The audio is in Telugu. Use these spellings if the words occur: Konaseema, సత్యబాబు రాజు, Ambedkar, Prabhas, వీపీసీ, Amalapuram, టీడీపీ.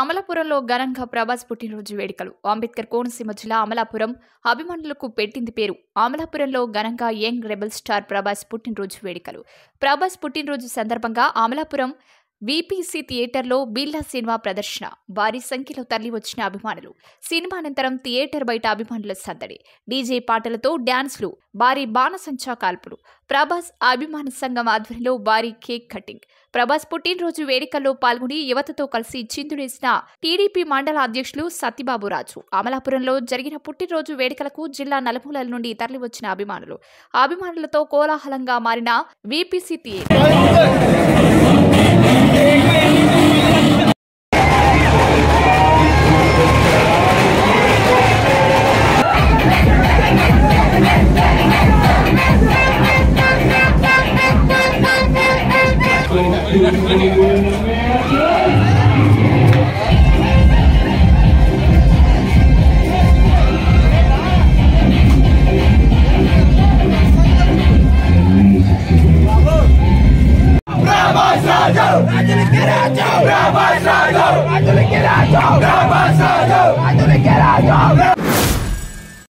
అమలాపురంలో గణంగా ప్రభాస్ పుట్టినరోజు వేడుకలు. అంబేద్కర్ కోనసీమ జిల్లా అమలాపురం అభిమానులకు పెట్టింది పేరు. అమలాపురంలో గణంగా యంగ్ రెబల్ స్టార్ ప్రభాస్ పుట్టినరోజు వేడుకలు. ప్రభాస్ పుట్టినరోజు సందర్భంగా అమలాపురం వీపీసీ థియేటర్లో బిర్లా సినిమా ప్రదర్శన భారీ సంఖ్యలో తరలి వచ్చిన అభిమానులు, సినిమా అనంతరం థియేటర్ బయట అభిమానుల సందడి, డీజే పాటలతో డ్యాన్స్లు, భారీ బాణసంచా కాల్పులు, ప్రభాస్ అభిమాన సంఘం ఆధ్వర్యంలో భారీ కేక్ కటింగ్. ప్రభాస్ పుట్టినరోజు వేడుకల్లో పాల్గొని యువతతో కలిసి చిందులేసిన టీడీపీ మండల అధ్యక్షులు సత్యబాబు రాజు. అమలాపురంలో జరిగిన పుట్టినరోజు వేడుకలకు జిల్లా నలుమూలల నుండి తరలివచ్చిన అభిమానులతో కోలాహలంగా మారిన వీపీసీ theatre. I'm gonna get out, yo!